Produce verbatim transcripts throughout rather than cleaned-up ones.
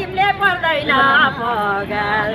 timle pallai na pogal.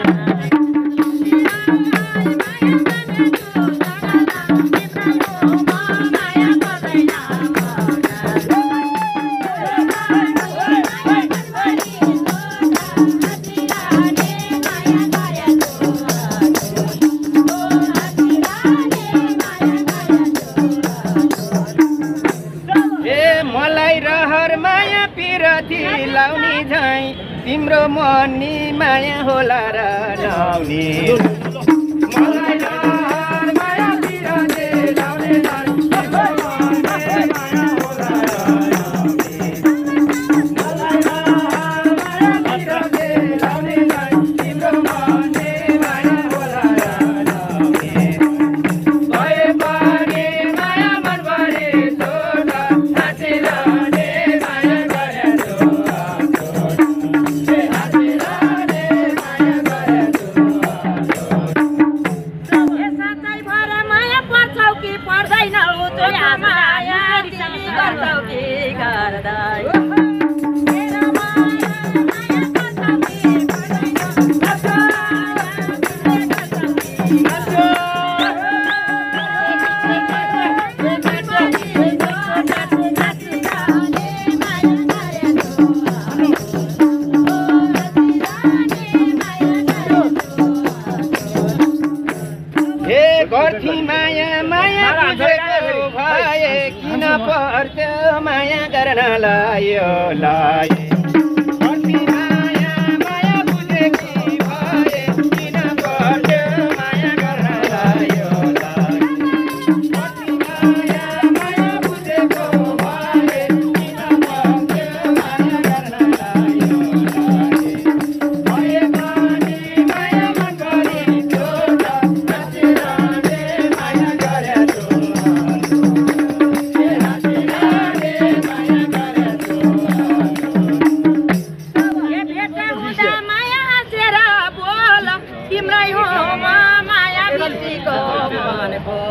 तिम्रो मनी माया होला र लाउने मलाई रहर माया तिरले लाउने तिम्रो मनी माया होला र लाउने मलाई रहर माया तिरले लाउने तिम्रो मनी माया होला र लाउने भए पनि माया मन परे तोडा साँच्चै माया माया बुझेको भए किन पर्थ्यो माया गर्न लायो लाए Oh,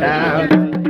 Down.